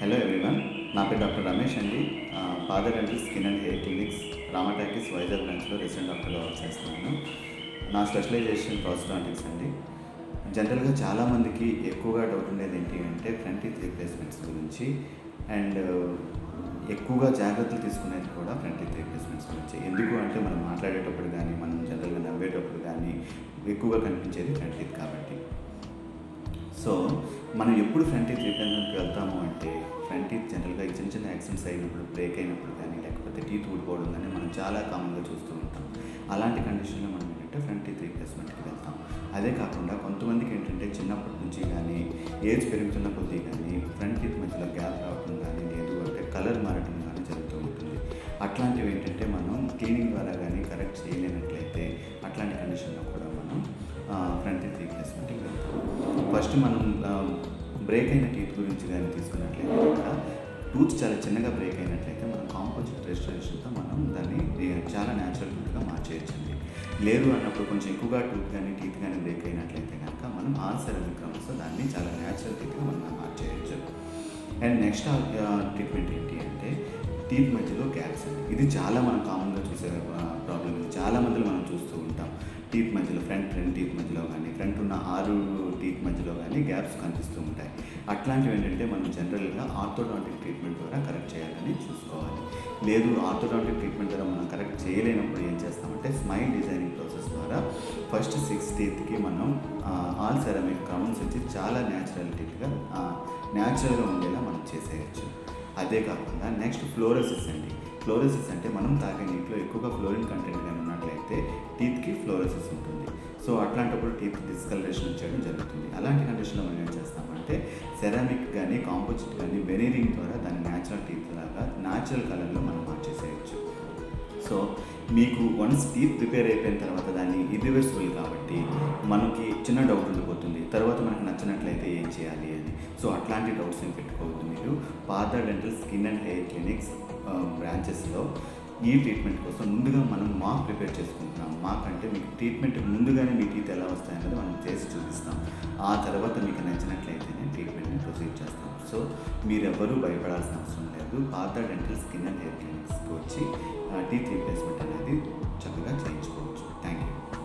Hello everyone, ना पे doctor Ramesh अंडी Partha dental skin and hair clinics रामटाकिस Vizag branch resident doctor work చేస్తున్నాను। నా స్పెషలైజేషన్ ప్రాస్టోడాంటిక్స్ అండి। జనరల్ గా చాలా మందికి ఎక్కువగా డౌట్ ఉండేది ఏంటి అంటే ఫ్రంట్ టీత్ రిప్లేస్మెంట్స్ గురించి అండ్ ఎక్కువగా జాగ్రత్తలు తీసుకునేది కూడా ఫ్రంట్ టీత్ రిప్లేస్మెంట్స్ గురించి। ఎందుకు అంటే మనం మాట్లాడేటప్పుడు కానీ మనం జనరల్గా నవ్వేటప్పుడు కానీ ఎక్కువగా కనిపించేది ఫ్రంట్ టీత్ కాబట్టి। సో మనం ఎప్పుడు ఫ్రంట్ టీత్ రిప్లేస్మెంట్కి వెళ్తాము అంటే ఫ్రంట్ టీత్ జనరల్గా చిన్న చిన్న యాక్సిడెంట్స్ అయినప్పుడు, బ్రేక్ అయినప్పుడు కానీ లేకపోతే టీత్ ఊడిపోవడం కానీ మనం చాలా కామన్గా చూస్తూ ఉంటాం। అలాంటి కండిషన్లో మనం ఏంటంటే ఫ్రంట్ టీత్ రిప్లేస్మెంట్కి వెళ్తాం। అదే కాకుండా కొంతమందికి ఏంటంటే చిన్నప్పటి నుంచి కానీ ఏజ్ పెరుగుతున్న కొద్దీ కానీ ఫ్రంట్ టీత్ మధ్యలో గ్యాప్ రావడం కానీ లేదు అంటే కలర్ మారడం కానీ జరుగుతూ ఉంటుంది। అట్లాంటివి ఏంటంటే మనం క్లీనింగ్ ద్వారా కానీ కరెక్ట్ చేయలేనట్లయితే అట్లాంటి కండిషన్లో కూడా మనం ఫ్రంట్ టీత్ రిప్లేస్మెంట్కి వెళ్తాం। ఫస్ట్ మనం బ్రేక్ అయిన టీత్ గురించి కానీ తీసుకున్నట్లయితే ఇక్కడ టూత్ చాలా చిన్నగా బ్రేక్ అయినట్లయితే మనం కాంపోజిట్ రెస్టరేషన్తో మనం దాన్ని చాలా న్యాచురల్ టూత్గా మార్చేయచ్చండి। లేదు అన్నప్పుడు కొంచెం ఎక్కువగా టూత్ కానీ టీత్ కానీ బ్రేక్ అయినట్లయితే కనుక మనం ఆ సెరమిక్ క్రమ్స్తో దాన్ని చాలా న్యాచురల్ టీత్గా మనం మార్చేయచ్చు। అండ్ నెక్స్ట్ ట్రీట్మెంట్ ఏంటి అంటే టీత్ మధ్యలో గ్యాప్స్ అండి। ఇది చాలా మనం కామన్గా చూసే ప్రాబ్లం, చాలా మందిలో మనం చూస్తూ ఉంటాం। టీత్ మధ్యలో ఫ్రంట్ టీత్ మధ్యలో కానీ ఫ్రంట్ ఉన్న 6 టీత్ మధ్యలో కానీ గ్యాప్స్ కనిపిస్తూ ఉంటాయి। అట్లాంటివి ఏంటంటే మనం జనరల్గా ఆర్థోడాంటిక్ ట్రీట్మెంట్ ద్వారా కరెక్ట్ చేయాలని చూసుకోవాలి। లేదు ఆర్థోడాంటిక్ ట్రీట్మెంట్ ద్వారా మనం కరెక్ట్ చేయలేనప్పుడు ఏం చేస్తామంటే స్మైల్ డిజైనింగ్ ప్రాసెస్ ద్వారా ఫస్ట్ 6 టీత్కి మనం ఆల్ సెరామిక్ క్రౌన్స్ వచ్చి చాలా న్యాచురల్గా ఉండేలా మనం చేసేయచ్చు। అదే కాకుండా నెక్స్ట్ ఫ్లోరోసిస్ అండి। ఫ్లోరోసిస్ అంటే మనం తాగే నీటిలో ఎక్కువగా ఫ్లోరిన్ కంటెంట్ కానీ ఉన్నట్లయితే టీత్కి ఫ్లోరోసిస్ ఉంటుంది। సో అట్లాంటప్పుడు టీత్ డిస్కలరేషన్ చేయడం జరుగుతుంది। అలాంటి కండిషన్లో మనం ఏం చేస్తామంటే సెరామిక్ కానీ కాంపోజిట్ కానీ వెనీరింగ్ ద్వారా దాన్ని న్యాచురల్ టీత్ లాగా న్యాచురల్ కలర్లో మనం మార్చేసేయచ్చు। సో మీకు వన్స్ టీత్ రిపేర్ అయిపోయిన తర్వాత దాన్ని ఇర్రివర్సిబుల్ కాబట్టి మనకి చిన్న డౌట్ ఉండిపోతుంది, తర్వాత మనకు నచ్చినట్లయితే ఏం చేయాలి అని। సో అట్లాంటి డౌట్స్ ఏం పెట్టుకోవద్దు మీరు। Partha dental skin and hair clinics బ్రాంచెస్లో ఈ ట్రీట్మెంట్ కోసం ముందుగా మనం మాక్ ప్రిపేర్ చేసుకుంటున్నాం। మాక్ అంటే మీకు ట్రీట్మెంట్ ముందుగానే మీ టీత్ ఎలా వస్తాయనేది మనం చేసి చూపిస్తాం। ఆ తర్వాత మీకు నచ్చినట్లయితేనే ట్రీట్మెంట్ని ప్రొసీడ్ చేస్తాం। సో మీరెవరూ భయపడాల్సిన అవసరం లేదు। Partha dental skin and hair క్లినిక్స్కి వచ్చి టీత్ రీప్లేస్మెంట్ అనేది చక్కగా చేయించుకోవచ్చు। Thank you.